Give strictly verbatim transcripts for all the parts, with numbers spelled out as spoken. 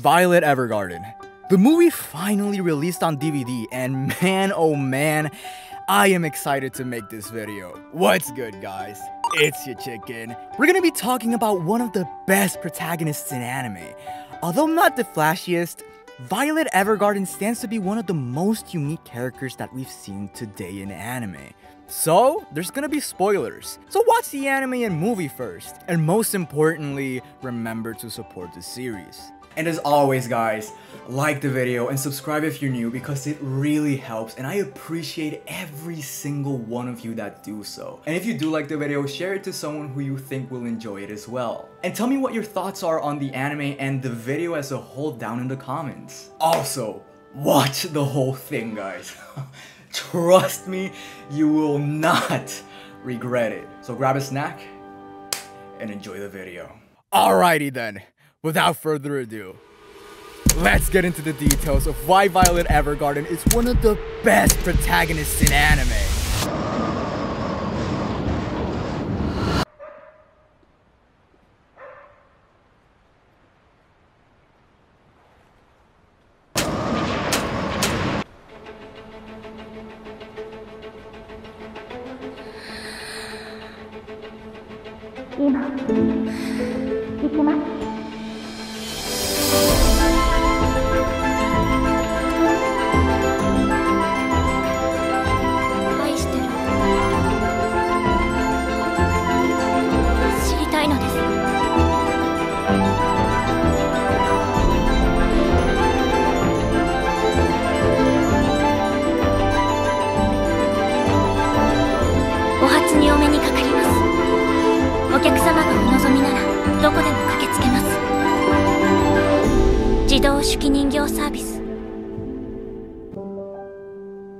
Violet Evergarden. The movie finally released on D V D, and man oh man, I am excited to make this video. What's good, guys? It's your chicken. We're gonna be talking about one of the best protagonists in anime. Although not the flashiest, Violet Evergarden stands to be one of the most unique characters that we've seen today in anime. So, there's gonna be spoilers. So watch the anime and movie first. And most importantly, remember to support the series. And as always, guys, like the video and subscribe if you're new because it really helps, and I appreciate every single one of you that do so. And if you do like the video, share it to someone who you think will enjoy it as well. And tell me what your thoughts are on the anime and the video as a whole down in the comments. Also, watch the whole thing, guys. Trust me, you will not regret it. So grab a snack and enjoy the video. Alrighty then. Without further ado, let's get into the details of why Violet Evergarden is one of the best protagonists in anime.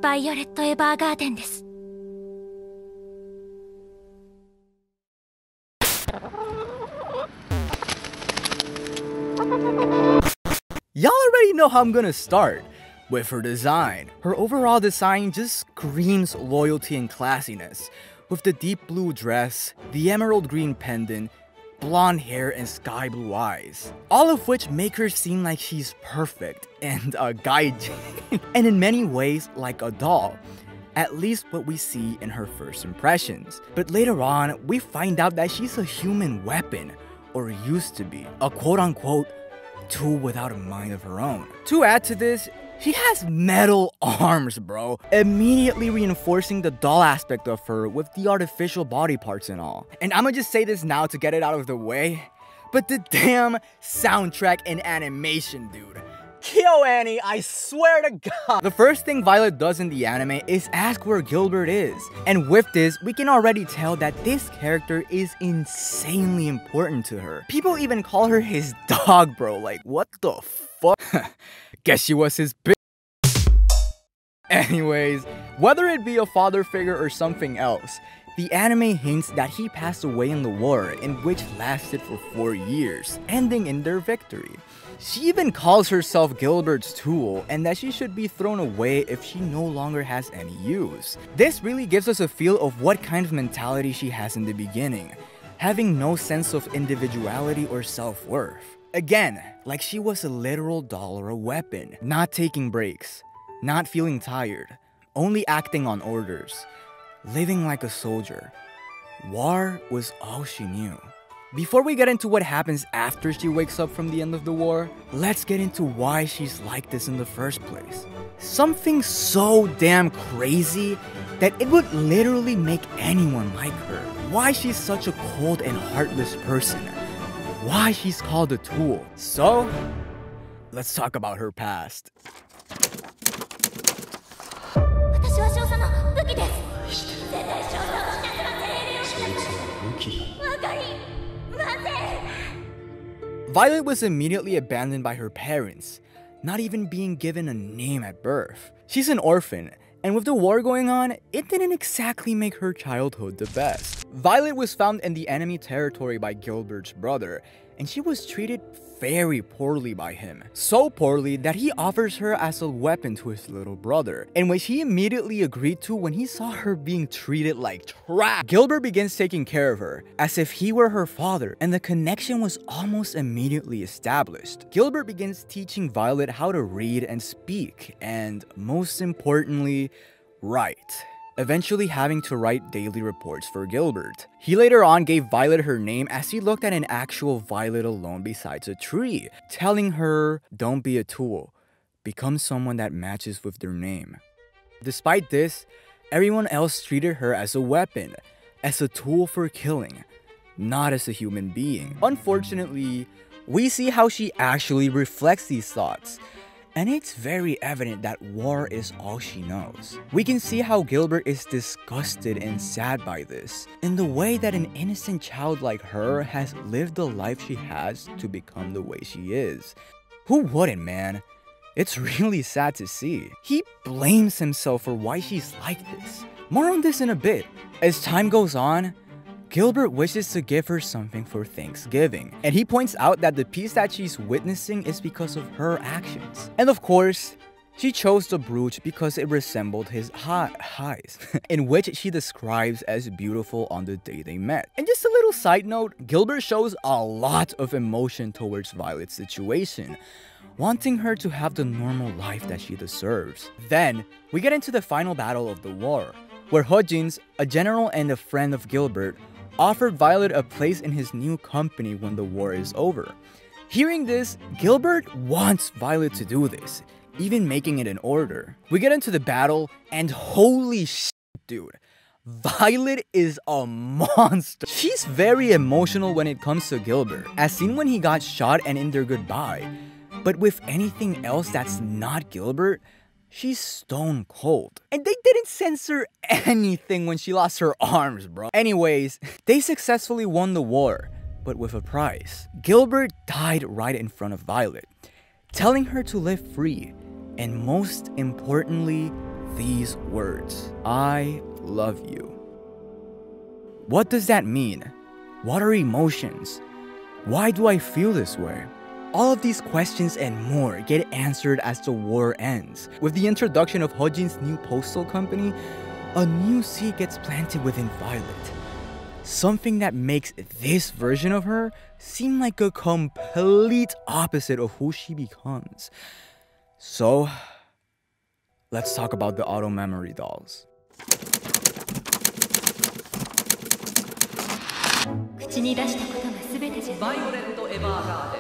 Violet Evergardenです。Y'all already know how I'm gonna start. With her design. Her overall design just screams loyalty and classiness. With the deep blue dress, the emerald green pendant, blonde hair, and sky blue eyes. All of which make her seem like she's perfect and a gaijin. And in many ways, like a doll. At least what we see in her first impressions. But later on, we find out that she's a human weapon, or used to be. A quote-unquote tool without a mind of her own. To add to this, she has metal arms, bro, immediately reinforcing the doll aspect of her with the artificial body parts and all. And I'ma just say this now to get it out of the way, but the damn soundtrack and animation, dude. Kyoto Annie, I swear to God. The first thing Violet does in the anime is ask where Gilbert is. And with this, we can already tell that this character is insanely important to her. People even call her his dog, bro. Like, what the fuck? Guess she was his bitch. Anyways, whether it be a father figure or something else, the anime hints that he passed away in the war, in which lasted for four years, ending in their victory. She even calls herself Gilbert's tool, and that she should be thrown away if she no longer has any use. This really gives us a feel of what kind of mentality she has in the beginning, having no sense of individuality or self-worth. Again, like she was a literal doll or a weapon, not taking breaks, not feeling tired, only acting on orders. Living like a soldier. War was all she knew. Before we get into what happens after she wakes up from the end of the war, let's get into why she's like this in the first place. Something so damn crazy that it would literally make anyone like her. Why she's such a cold and heartless person. Why she's called a tool. So, let's talk about her past. Violet was immediately abandoned by her parents, not even being given a name at birth. She's an orphan, and with the war going on, it didn't exactly make her childhood the best. Violet was found in the enemy territory by Gilbert's brother, and she was treated very poorly by him. So poorly that he offers her as a weapon to his little brother, and which he immediately agreed to when he saw her being treated like trash. Gilbert begins taking care of her, as if he were her father, and the connection was almost immediately established. Gilbert begins teaching Violet how to read and speak, and most importantly, write. Eventually having to write daily reports for Gilbert. He later on gave Violet her name as he looked at an actual violet alone besides a tree, telling her, "Don't be a tool, become someone that matches with their name." Despite this, everyone else treated her as a weapon, as a tool for killing, not as a human being. Unfortunately, we see how she actually reflects these thoughts, and it's very evident that war is all she knows. We can see how Gilbert is disgusted and sad by this, in the way that an innocent child like her has lived the life she has to become the way she is. Who wouldn't, man? It's really sad to see. He blames himself for why she's like this. More on this in a bit. As time goes on, Gilbert wishes to give her something for Thanksgiving, and he points out that the peace that she's witnessing is because of her actions. And of course, she chose the brooch because it resembled his hot eyes, in which she describes as beautiful on the day they met. And just a little side note, Gilbert shows a lot of emotion towards Violet's situation, wanting her to have the normal life that she deserves. Then, we get into the final battle of the war, where Hodgins, a general and a friend of Gilbert, offered Violet a place in his new company when the war is over. Hearing this, Gilbert wants Violet to do this, even making it an order. We get into the battle, and holy shit, dude. Violet is a monster. She's very emotional when it comes to Gilbert, as seen when he got shot and in their goodbye. But with anything else that's not Gilbert, she's stone cold. And they didn't censor anything when she lost her arms, bro. Anyways, they successfully won the war, but with a price. Gilbert died right in front of Violet, telling her to live free, and most importantly, these words: "I love you." What does that mean? What are emotions? Why do I feel this way? All of these questions and more get answered as the war ends. With the introduction of Hodgins' new postal company, a new seed gets planted within Violet. Something that makes this version of her seem like a complete opposite of who she becomes. So, let's talk about the auto memory dolls. Violet Evergarden.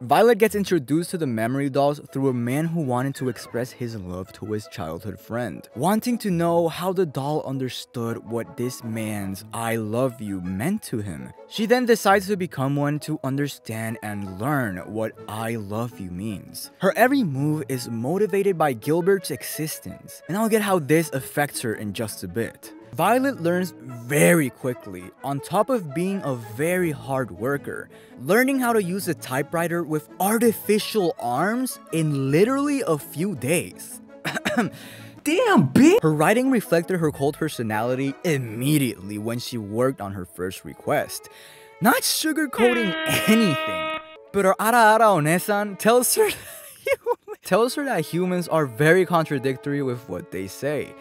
Violet gets introduced to the memory dolls through a man who wanted to express his love to his childhood friend, wanting to know how the doll understood what this man's "I love you" meant to him. She then decides to become one to understand and learn what "I love you" means. Her every move is motivated by Gilbert's existence, and I'll get how this affects her in just a bit. Violet learns very quickly, on top of being a very hard worker, learning how to use a typewriter with artificial arms in literally a few days. Damn, bitch! Her writing reflected her cold personality immediately when she worked on her first request, not sugarcoating anything. Pero Ara Ara Onesan tells her, tells her that humans are very contradictory with what they say,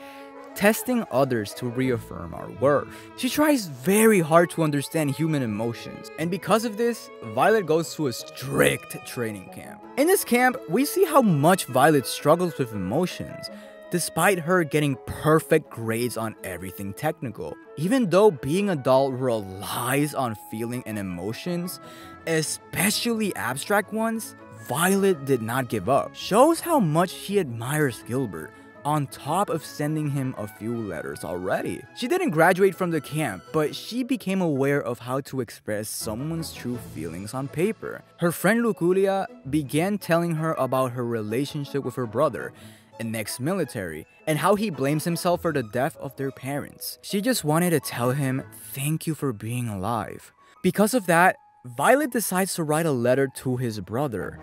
testing others to reaffirm our worth. She tries very hard to understand human emotions, and because of this, Violet goes to a strict training camp. In this camp, we see how much Violet struggles with emotions, despite her getting perfect grades on everything technical. Even though being a doll relies on feeling and emotions, especially abstract ones, Violet did not give up. Shows how much she admires Gilbert, on top of sending him a few letters already. She didn't graduate from the camp, but she became aware of how to express someone's true feelings on paper. Her friend Luculia began telling her about her relationship with her brother, an ex-military, and how he blames himself for the death of their parents. She just wanted to tell him, "Thank you for being alive." Because of that, Violet decides to write a letter to his brother,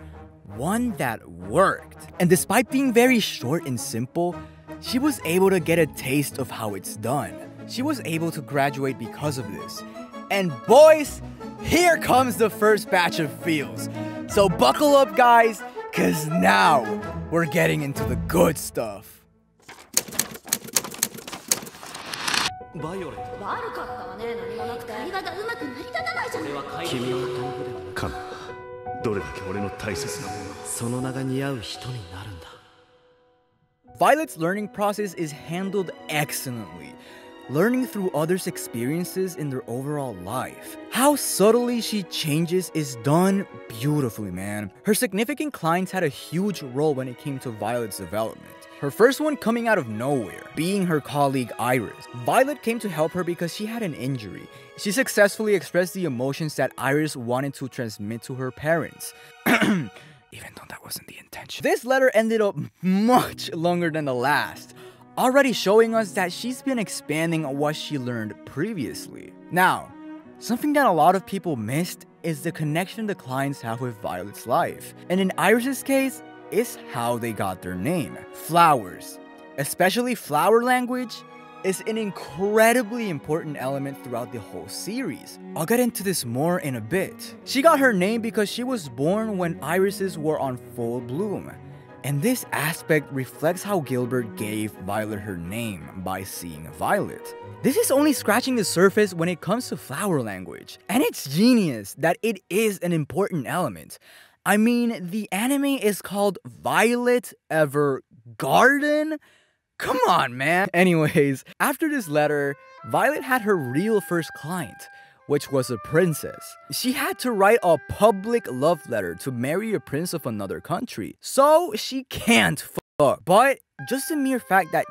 one that worked. And despite being very short and simple, she was able to get a taste of how it's done. She was able to graduate because of this. And boys, here comes the first batch of feels. So buckle up, guys, because now we're getting into the good stuff. Violet. Violet's learning process is handled excellently, learning through others' experiences in their overall life. How subtly she changes is done beautifully, man. Her significant clients had a huge role when it came to Violet's development. Her first one coming out of nowhere, being her colleague Iris. Violet came to help her because she had an injury. She successfully expressed the emotions that Iris wanted to transmit to her parents. Even though that wasn't the intention. This letter ended up much longer than the last, already showing us that she's been expanding on what she learned previously. Now, something that a lot of people missed is the connection the clients have with Violet's life. And in Iris's case, it's how they got their name. Flowers, especially flower language, is an incredibly important element throughout the whole series. I'll get into this more in a bit. She got her name because she was born when irises were on full bloom. And this aspect reflects how Gilbert gave Violet her name by seeing Violet. This is only scratching the surface when it comes to flower language. And it's genius that it is an important element. I mean, the anime is called Violet Evergarden? Come on, man! Anyways, after this letter, Violet had her real first client, which was a princess. She had to write a public love letter to marry a prince of another country, so she can't f up. But just the mere fact that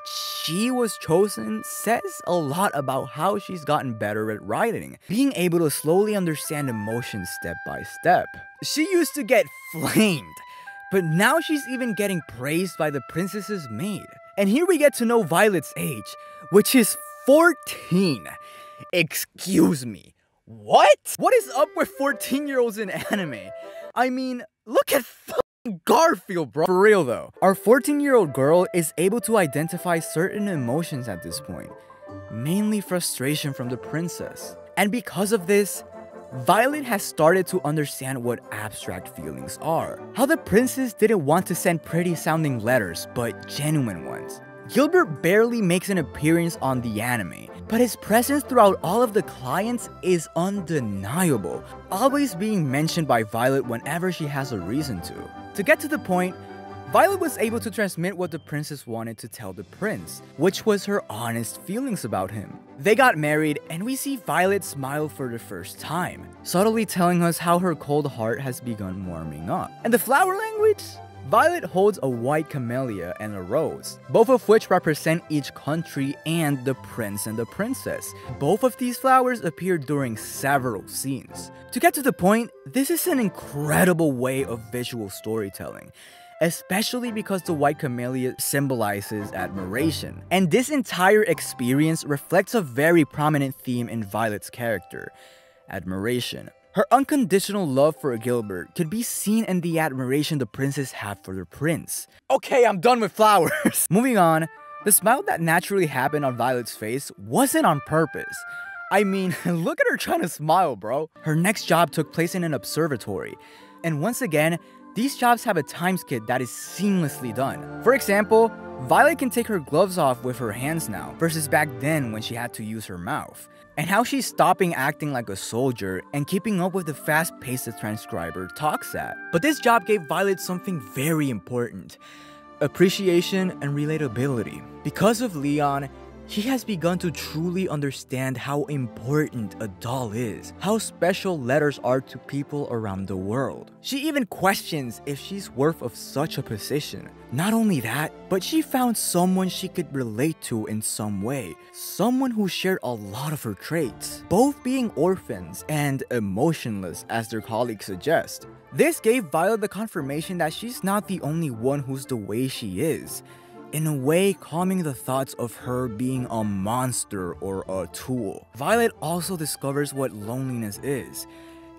she was chosen says a lot about how she's gotten better at writing, being able to slowly understand emotions step by step. She used to get flamed, but now she's even getting praised by the princess's maid. And here we get to know Violet's age, which is fourteen. Excuse me. What? What is up with fourteen-year-olds in anime? I mean, look at fucking Garfield, bro. For real, though. Our fourteen-year-old girl is able to identify certain emotions at this point, mainly frustration from the princess. And because of this, Violet has started to understand what abstract feelings are. How the princess didn't want to send pretty-sounding letters, but genuine ones. Gilbert barely makes an appearance on the anime, but his presence throughout all of the clients is undeniable, always being mentioned by Violet whenever she has a reason to. To get to the point, Violet was able to transmit what the princess wanted to tell the prince, which was her honest feelings about him. They got married, and we see Violet smile for the first time, subtly telling us how her cold heart has begun warming up. And the flower language? Violet holds a white camellia and a rose, both of which represent each country and the prince and the princess. Both of these flowers appear during several scenes. To get to the point, this is an incredible way of visual storytelling, especially because the white camellia symbolizes admiration. And this entire experience reflects a very prominent theme in Violet's character, admiration. Her unconditional love for Gilbert could be seen in the admiration the princess had for the prince. Okay, I'm done with flowers. Moving on, the smile that naturally happened on Violet's face wasn't on purpose. I mean, look at her trying to smile, bro. Her next job took place in an observatory. And once again, these jobs have a time skip that is seamlessly done. For example, Violet can take her gloves off with her hands now, versus back then when she had to use her mouth. And how she's stopping acting like a soldier and keeping up with the fast pace the transcriber talks at. But this job gave Violet something very important, appreciation and relatability. Because of Leon, she has begun to truly understand how important a doll is, how special letters are to people around the world. She even questions if she's worth of such a position. Not only that, but she found someone she could relate to in some way, someone who shared a lot of her traits, both being orphans and emotionless as their colleagues suggest. This gave Violet the confirmation that she's not the only one who's the way she is. In a way, calming the thoughts of her being a monster or a tool. Violet also discovers what loneliness is,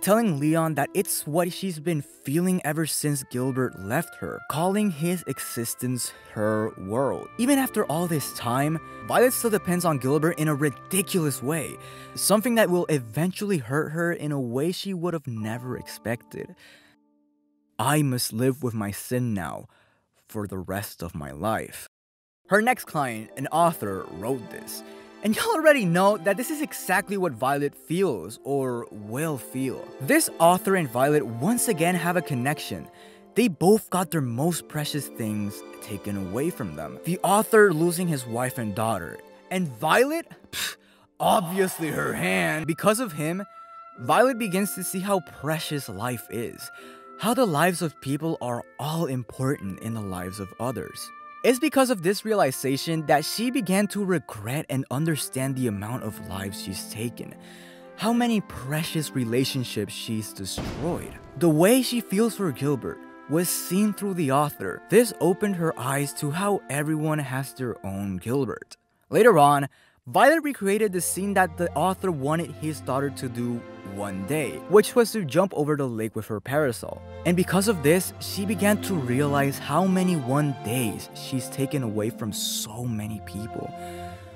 telling Leon that it's what she's been feeling ever since Gilbert left her, calling his existence her world. Even after all this time, Violet still depends on Gilbert in a ridiculous way, something that will eventually hurt her in a way she would have never expected. I must live with my sin now, for the rest of my life. Her next client, an author, wrote this. And y'all already know that this is exactly what Violet feels, or will feel. This author and Violet once again have a connection. They both got their most precious things taken away from them. The author losing his wife and daughter, and Violet, pff, obviously her hand. Because of him, Violet begins to see how precious life is, how the lives of people are all important in the lives of others. It's because of this realization that she began to regret and understand the amount of lives she's taken, how many precious relationships she's destroyed. The way she feels for Gilbert was seen through the author. This opened her eyes to how everyone has their own Gilbert. Later on, Violet recreated the scene that the author wanted his daughter to do one day, which was to jump over the lake with her parasol. And because of this, she began to realize how many one days she's taken away from so many people,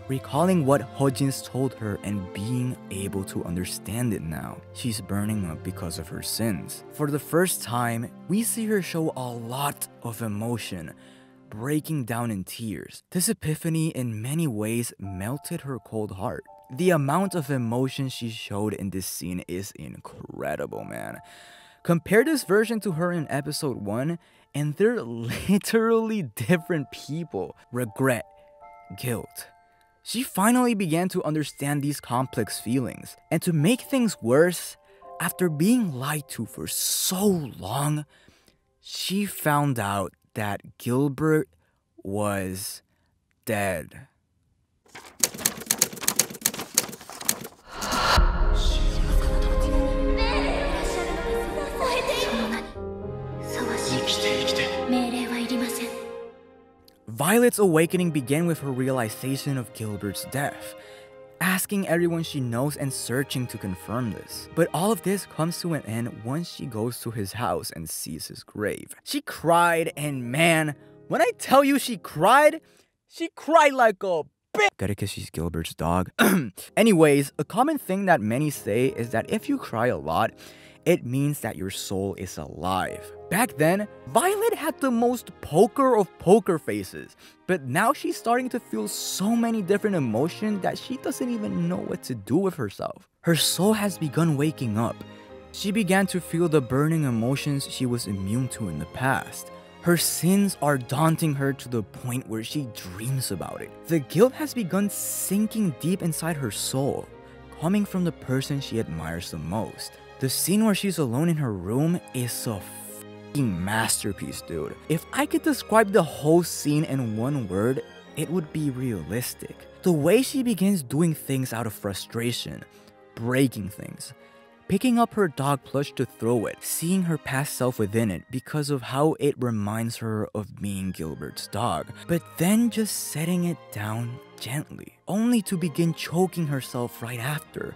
recalling what Hodgins told her and being able to understand it now. She's burning up because of her sins. For the first time, we see her show a lot of emotion, breaking down in tears. This epiphany in many ways melted her cold heart. The amount of emotion she showed in this scene is incredible, man. Compare this version to her in episode one, and they're literally different people. Regret, guilt. She finally began to understand these complex feelings. And to make things worse, after being lied to for so long, she found out that Gilbert was dead. Violet's awakening began with her realization of Gilbert's death, asking everyone she knows and searching to confirm this. But all of this comes to an end once she goes to his house and sees his grave. She cried, and man, when I tell you she cried, she cried like a bitch. Get it, because she's Gilbert's dog. Anyways, a common thing that many say is that if you cry a lot, it means that your soul is alive. Back then, Violet had the most poker of poker faces, but now she's starting to feel so many different emotions that she doesn't even know what to do with herself. Her soul has begun waking up. She began to feel the burning emotions she was immune to in the past. Her sins are daunting her to the point where she dreams about it. The guilt has begun sinking deep inside her soul, coming from the person she admires the most. The scene where she's alone in her room is a f***ing masterpiece, dude. If I could describe the whole scene in one word, it would be realistic. The way she begins doing things out of frustration, breaking things, picking up her dog plush to throw it, seeing her past self within it because of how it reminds her of being Gilbert's dog, but then just setting it down gently, only to begin choking herself right after,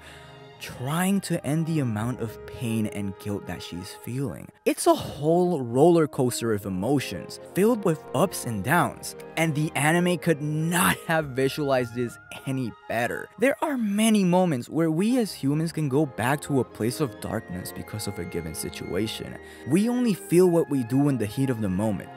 trying to end the amount of pain and guilt that she's feeling. It's a whole roller coaster of emotions, filled with ups and downs, and the anime could not have visualized this any better. There are many moments where we as humans can go back to a place of darkness because of a given situation. We only feel what we do in the heat of the moment,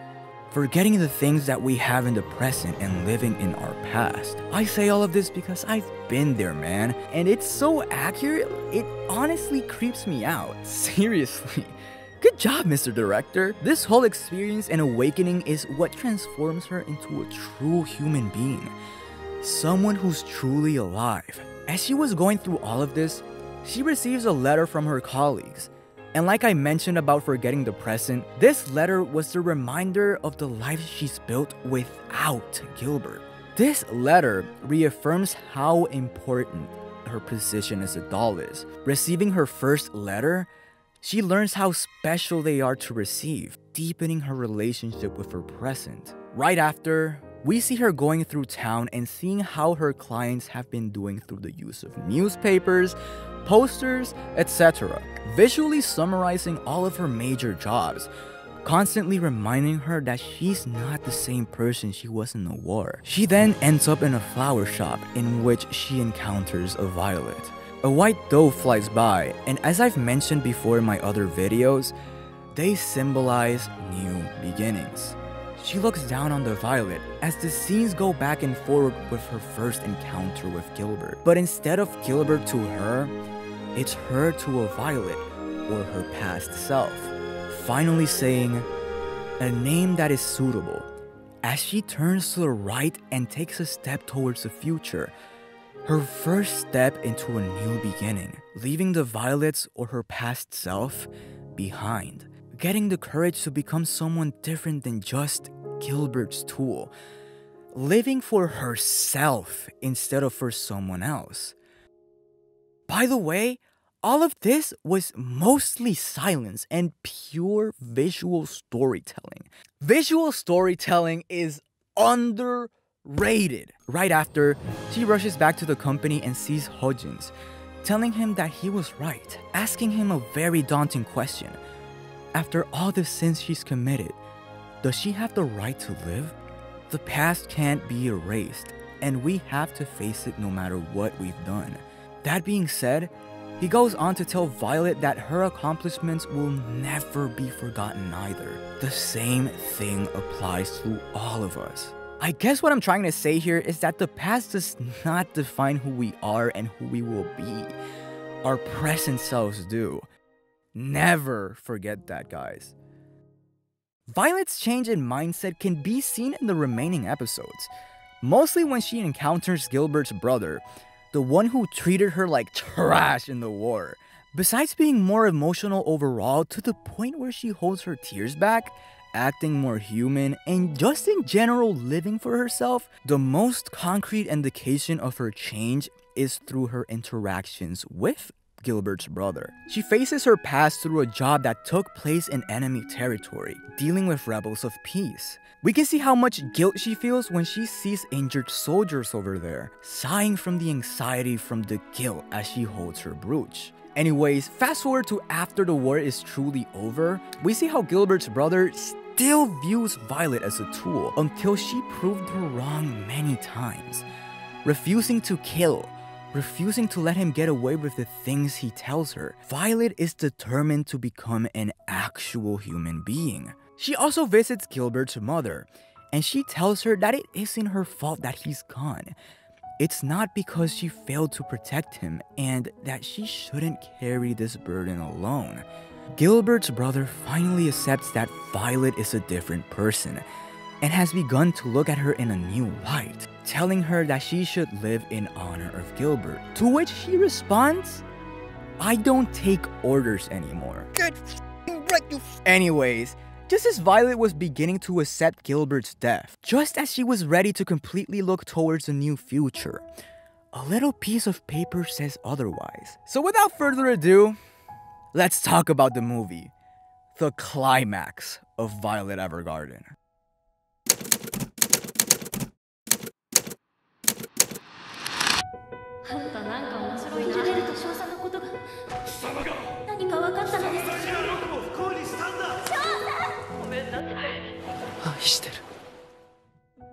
forgetting the things that we have in the present and living in our past. I say all of this because I've been there, man, and it's so accurate, it honestly creeps me out. Seriously. Good job, Mister Director. This whole experience and awakening is what transforms her into a true human being, someone who's truly alive. As she was going through all of this, she receives a letter from her colleagues. And like I mentioned about forgetting the present, this letter was the reminder of the life she's built without Gilbert. This letter reaffirms how important her position as a doll is. Receiving her first letter, she learns how special they are to receive, deepening her relationship with her present. Right after, We see her going through town and seeing how her clients have been doing through the use of newspapers, posters, et cetera, visually summarizing all of her major jobs, constantly reminding her that she's not the same person she was in the war. She then ends up in a flower shop in which she encounters a violet. A white dove flies by, and as I've mentioned before in my other videos, they symbolize new beginnings. She looks down on the violet as the scenes go back and forward with her first encounter with Gilbert. But instead of Gilbert to her, it's her to a violet, or her past self, finally saying a name that is suitable as she turns to the right and takes a step towards the future. Her first step into a new beginning, leaving the violets or her past self behind, getting the courage to become someone different than just Gilbert's tool, living for herself instead of for someone else. By the way, all of this was mostly silence and pure visual storytelling. Visual storytelling is underrated. Right after, she rushes back to the company and sees Hodgins, telling him that he was right, asking him a very daunting question. After all the sins she's committed, does she have the right to live? The past can't be erased, and we have to face it no matter what we've done. That being said, he goes on to tell Violet that her accomplishments will never be forgotten either. The same thing applies to all of us. I guess what I'm trying to say here is that the past does not define who we are and who we will be. Our present selves do. Never forget that, guys. Violet's change in mindset can be seen in the remaining episodes, mostly when she encounters Gilbert's brother, the one who treated her like trash in the war. Besides being more emotional overall, to the point where she holds her tears back, acting more human, and just in general living for herself, the most concrete indication of her change is through her interactions with Gilbert's brother. She faces her past through a job that took place in enemy territory, dealing with rebels of peace. We can see how much guilt she feels when she sees injured soldiers over there, sighing from the anxiety from the guilt as she holds her brooch. Anyways, fast forward to after the war is truly over, we see how Gilbert's brother still views Violet as a tool until she proved her wrong many times, refusing to kill, refusing to let him get away with the things he tells her. Violet is determined to become an actual human being. She also visits Gilbert's mother, and she tells her that it isn't her fault that he's gone. It's not because she failed to protect him, and that she shouldn't carry this burden alone. Gilbert's brother finally accepts that Violet is a different person, and has begun to look at her in a new light, telling her that she should live in honor of Gilbert, to which she responds, "I don't take orders anymore." Anyways, just as Violet was beginning to accept Gilbert's death, just as she was ready to completely look towards a new future, a little piece of paper says otherwise. So without further ado, let's talk about the movie, the climax of Violet Evergarden.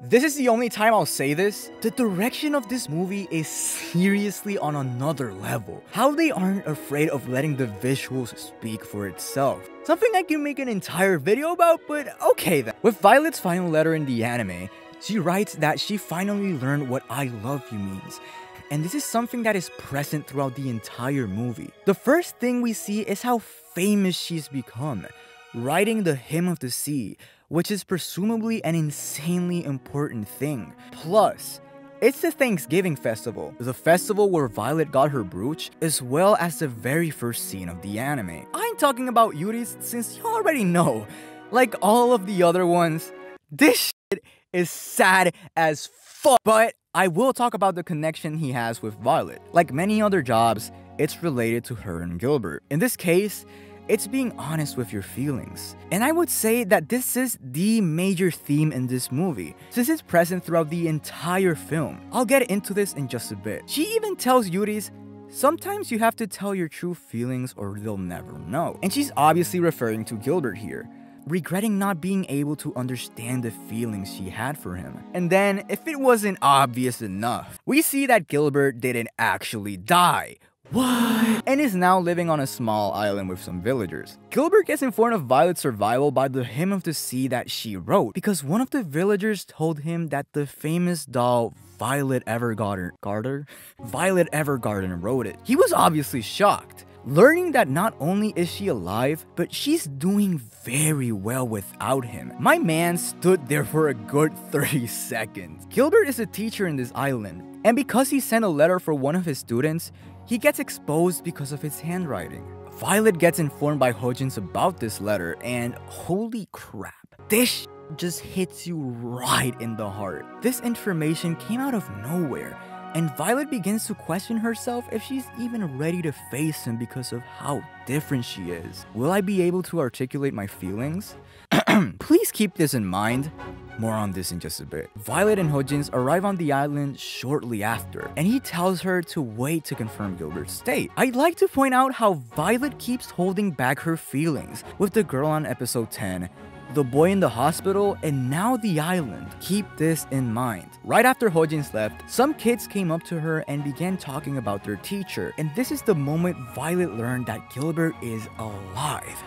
This is the only time I'll say this. The direction of this movie is seriously on another level. How they aren't afraid of letting the visuals speak for itself. Something I can make an entire video about, but okay then. With Violet's final letter in the anime, she writes that she finally learned what "I love you" means. And this is something that is present throughout the entire movie. The first thing we see is how famous she's become, writing the Hymn of the Sea, which is presumably an insanely important thing. Plus, it's the Thanksgiving festival, the festival where Violet got her brooch, as well as the very first scene of the anime. I ain't talking about Yuri's since you already know. Like all of the other ones, this shit is sad as fuck. But I will talk about the connection he has with Violet. Like many other jobs, it's related to her and Gilbert. In this case, It's being honest with your feelings. And I would say that this is the major theme in this movie, since it's present throughout the entire film. I'll get into this in just a bit. She even tells Yuri's, "Sometimes you have to tell your true feelings or they'll never know." And she's obviously referring to Gilbert here, regretting not being able to understand the feelings she had for him. And then, if it wasn't obvious enough, we see that Gilbert didn't actually die. What? And is now living on a small island with some villagers. Gilbert gets informed of Violet's survival by the hymn of the sea that she wrote, because one of the villagers told him that the famous doll Violet Evergarden, Garter? Violet Evergarden wrote it. He was obviously shocked, learning that not only is she alive, but she's doing very well without him. My man stood there for a good thirty seconds. Gilbert is a teacher in this island, and because he sent a letter for one of his students, he gets exposed because of his handwriting. Violet gets informed by Hodgins about this letter, and holy crap, this sh just hits you right in the heart. This information came out of nowhere, and Violet begins to question herself if she's even ready to face him because of how different she is. Will I be able to articulate my feelings? Please keep this in mind. More on this in just a bit. Violet and Hodgins arrive on the island shortly after, and he tells her to wait to confirm Gilbert's state. I'd like to point out how Violet keeps holding back her feelings with the girl on episode ten, the boy in the hospital, and now the island. Keep this in mind. Right after Hodgins left, some kids came up to her and began talking about their teacher, and this is the moment Violet learned that Gilbert is alive.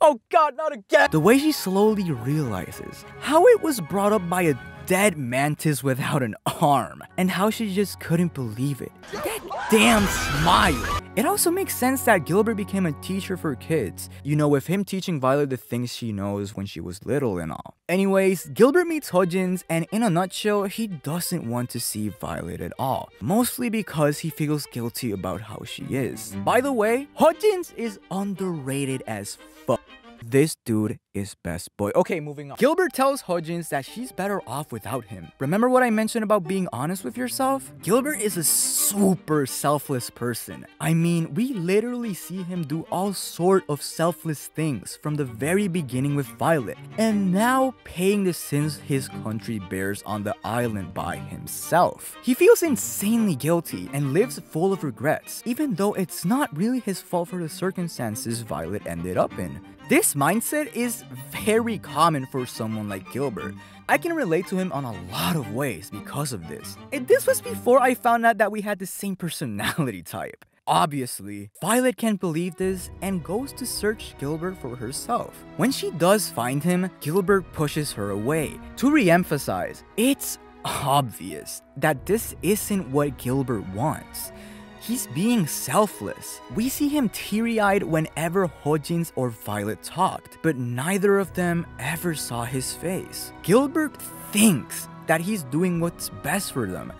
Oh god, not again! The way she slowly realizes how it was brought up by a dead mantis without an arm, and how she just couldn't believe it. That damn smile! It also makes sense that Gilbert became a teacher for kids, you know, with him teaching Violet the things she knows when she was little and all. Anyways, Gilbert meets Hodgins, and in a nutshell, he doesn't want to see Violet at all, mostly because he feels guilty about how she is. By the way, Hodgins is underrated as fuck. This dude is best boy. Okay, moving on. Gilbert tells Hodgins that she's better off without him. Remember what I mentioned about being honest with yourself? Gilbert is a super selfless person. I mean, we literally see him do all sort of selfless things from the very beginning with Violet, and now paying the sins his country bears on the island by himself. He feels insanely guilty and lives full of regrets, even though it's not really his fault for the circumstances Violet ended up in. This mindset is very common for someone like Gilbert. I can relate to him on a lot of ways because of this. And this was before I found out that we had the same personality type. Obviously, Violet can't believe this and goes to search Gilbert for herself. When she does find him, Gilbert pushes her away. To re-emphasize, it's obvious that this isn't what Gilbert wants. He's being selfless. We see him teary-eyed whenever Hodgins or Violet talked, but neither of them ever saw his face. Gilbert thinks that he's doing what's best for them,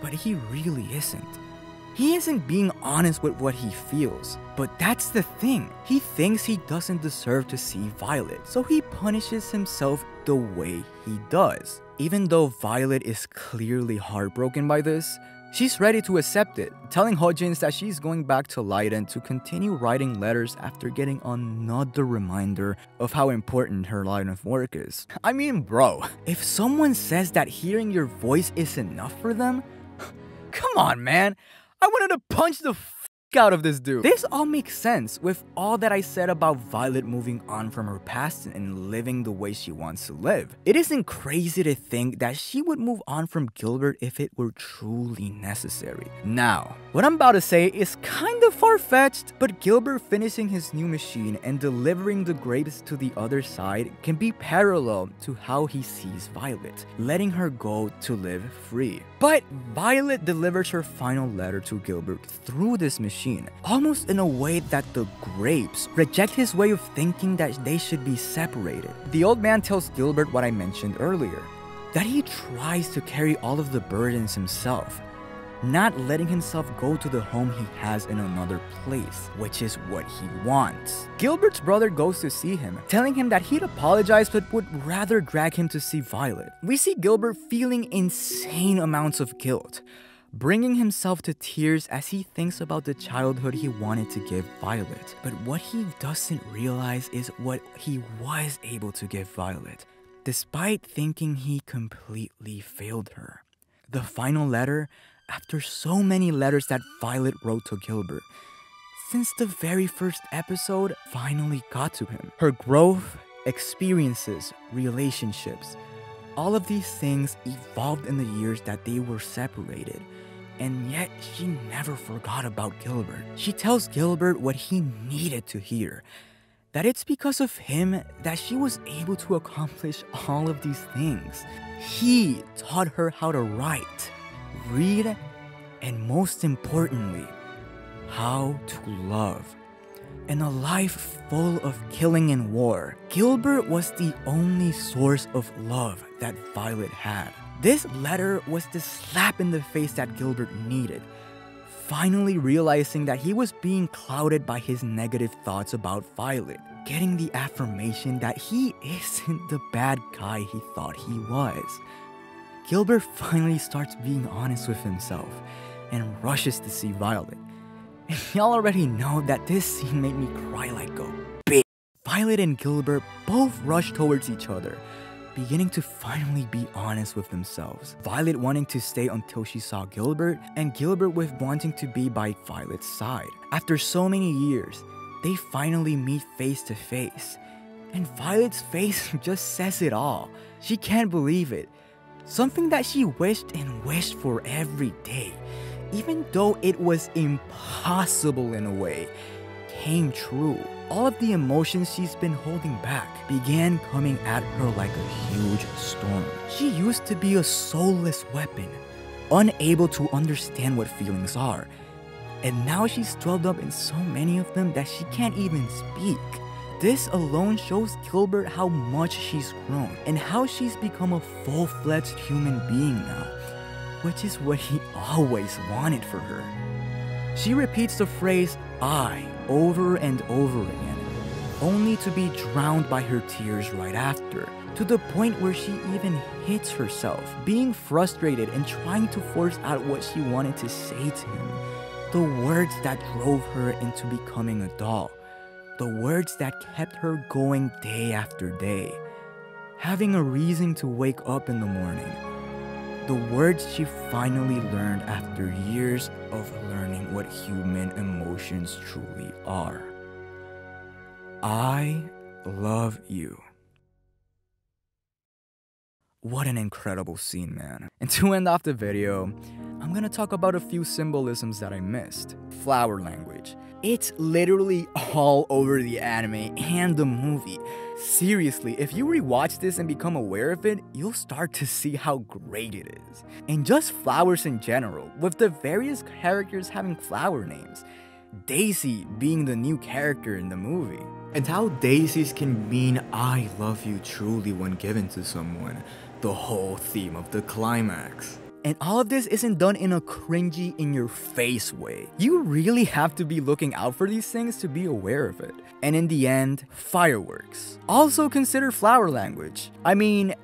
but he really isn't. He isn't being honest with what he feels, but that's the thing. He thinks he doesn't deserve to see Violet, so he punishes himself the way he does. Even though Violet is clearly heartbroken by this, she's ready to accept it, telling Hodgins that she's going back to Leiden to continue writing letters after getting another reminder of how important her line of work is. I mean, bro, if someone says that hearing your voice is enough for them, come on, man. I wanted to punch the f out of this dude. This all makes sense with all that I said about Violet moving on from her past and living the way she wants to live. It isn't crazy to think that she would move on from Gilbert if it were truly necessary. Now, what I'm about to say is kind of far-fetched, but Gilbert finishing his new machine and delivering the grapes to the other side can be parallel to how he sees Violet, letting her go to live free. But Violet delivers her final letter to Gilbert through this machine, almost in a way that the grapes reject his way of thinking that they should be separated. The old man tells Gilbert what I mentioned earlier, that he tries to carry all of the burdens himself, not letting himself go to the home he has in another place, which is what he wants. Gilbert's brother goes to see him, telling him that he'd apologize but would rather drag him to see Violet. We see Gilbert feeling insane amounts of guilt, bringing himself to tears as he thinks about the childhood he wanted to give Violet. But what he doesn't realize is what he was able to give Violet, despite thinking he completely failed her. The final letter, after so many letters that Violet wrote to Gilbert, since the very first episode, finally got to him. Her growth, experiences, relationships, all of these things evolved in the years that they were separated, and yet she never forgot about Gilbert. She tells Gilbert what he needed to hear, that it's because of him that she was able to accomplish all of these things. He taught her how to write, read, and most importantly, how to love. In a life full of killing and war, Gilbert was the only source of love that Violet had. This letter was the slap in the face that Gilbert needed, finally realizing that he was being clouded by his negative thoughts about Violet, getting the affirmation that he isn't the bad guy he thought he was. Gilbert finally starts being honest with himself and rushes to see Violet. And y'all already know that this scene made me cry like a bitch. Violet and Gilbert both rush towards each other, beginning to finally be honest with themselves. Violet wanting to stay until she saw Gilbert, and Gilbert with wanting to be by Violet's side. After so many years, they finally meet face to face, and Violet's face just says it all. She can't believe it. Something that she wished and wished for every day, even though it was impossible in a way, came true. All of the emotions she's been holding back began coming at her like a huge storm. She used to be a soulless weapon, unable to understand what feelings are, and now she's swallowed up in so many of them that she can't even speak. This alone shows Gilbert how much she's grown and how she's become a full-fledged human being now, which is what he always wanted for her. She repeats the phrase, "I," over and over again, only to be drowned by her tears right after, to the point where she even hits herself, being frustrated and trying to force out what she wanted to say to him. The words that drove her into becoming a doll, the words that kept her going day after day, having a reason to wake up in the morning. The words she finally learned after years of learning what human emotions truly are. I love you. What an incredible scene, man. And to end off the video, I'm gonna talk about a few symbolisms that I missed. Flower language. It's literally all over the anime and the movie. Seriously, if you rewatch this and become aware of it, you'll start to see how great it is. And just flowers in general, with the various characters having flower names. Daisy being the new character in the movie. And how daisies can mean I love you truly when given to someone. The whole theme of the climax. And all of this isn't done in a cringy, in-your-face way. You really have to be looking out for these things to be aware of it. And in the end, fireworks. Also consider flower language. I mean,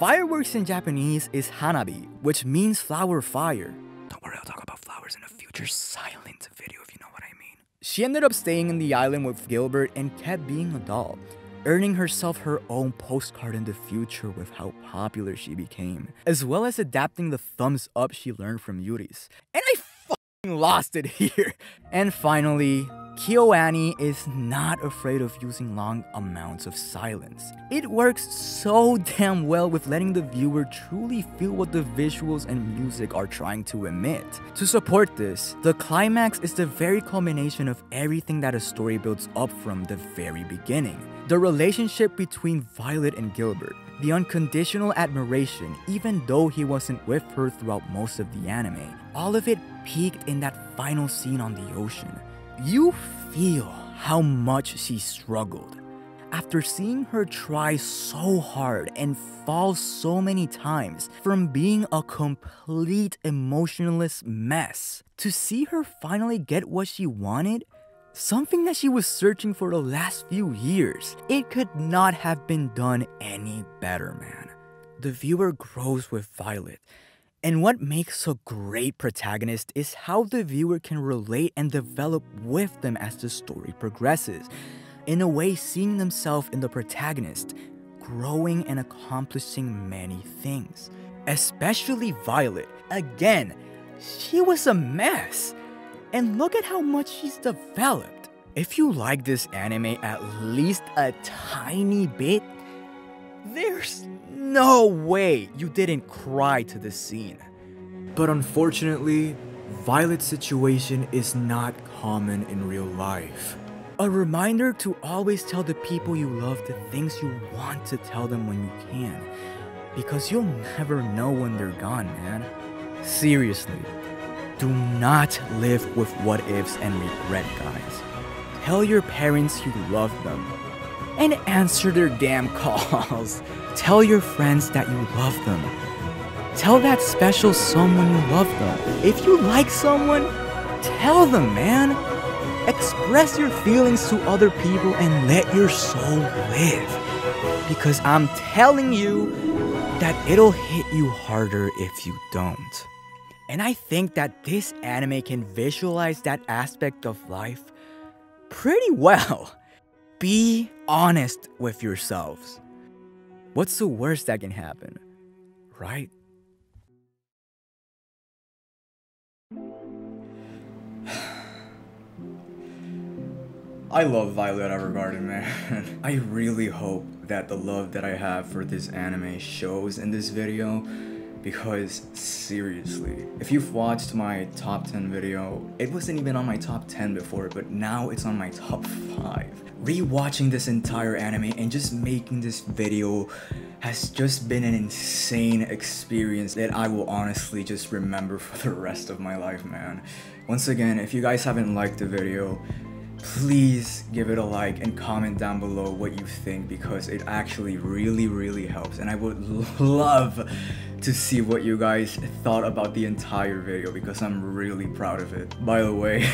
fireworks in Japanese is hanabi, which means flower fire. Don't worry, I'll talk about flowers in a future silent video if you know what I mean. She ended up staying in the island with Gilbert and kept being a doll, earning herself her own postcard in the future with how popular she became, as well as adapting the thumbs up she learned from Yuri's. And I fucking lost it here. And finally, KyoAni is not afraid of using long amounts of silence. It works so damn well with letting the viewer truly feel what the visuals and music are trying to emit. To support this, the climax is the very culmination of everything that a story builds up from the very beginning. The relationship between Violet and Gilbert, the unconditional admiration even though he wasn't with her throughout most of the anime, all of it peaked in that final scene on the ocean. You feel how much she struggled. After seeing her try so hard and fall so many times, from being a complete emotionless mess, to see her finally get what she wanted, something that she was searching for the last few years, it could not have been done any better, man. The viewer grows with Violet, And what makes a great protagonist is how the viewer can relate and develop with them as the story progresses. In a way, seeing themselves in the protagonist, growing and accomplishing many things. Especially Violet. Again, she was a mess. And look at how much she's developed. If you like this anime at least a tiny bit, there's no way you didn't cry to this scene. But unfortunately, Violet's situation is not common in real life. A reminder to always tell the people you love the things you want to tell them when you can. Because you'll never know when they're gone, man. Seriously, do not live with what-ifs and regret, guys. Tell your parents you love them. And answer their damn calls. Tell your friends that you love them. Tell that special someone you love them. If you like someone, tell them, man. Express your feelings to other people and let your soul live. Because I'm telling you that it'll hit you harder if you don't. And I think that this anime can visualize that aspect of life pretty well. Be honest with yourselves. What's the worst that can happen, right? I love Violet Evergarden, man. I really hope that the love that I have for this anime shows in this video, because seriously, if you've watched my top ten video, it wasn't even on my top ten before, but now it's on my top five. Rewatching this entire anime and just making this video has just been an insane experience that I will honestly just remember for the rest of my life, man. Once again, if you guys haven't liked the video, please give it a like and comment down below what you think, because it actually really really helps, and I would love to see what you guys thought about the entire video, because I'm really proud of it. By the way,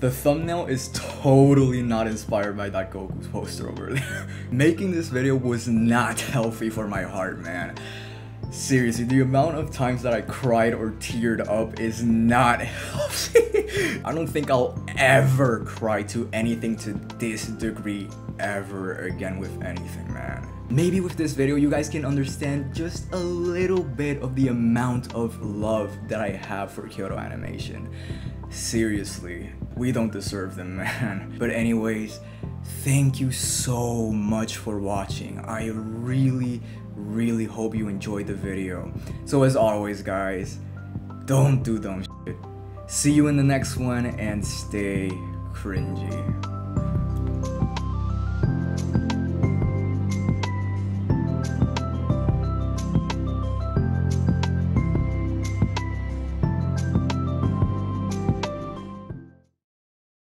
the thumbnail is totally not inspired by that Goku's poster over there. Making this video was not healthy for my heart, man. Seriously, the amount of times that I cried or teared up is not healthy. I don't think I'll ever cry to anything to this degree ever again with anything, man. Maybe with this video, you guys can understand just a little bit of the amount of love that I have for Kyoto Animation. Seriously, we don't deserve them, man. But anyways, thank you so much for watching. I really, really hope you enjoyed the video. So as always, guys, don't do dumb shit. See you in the next one, and stay cringy.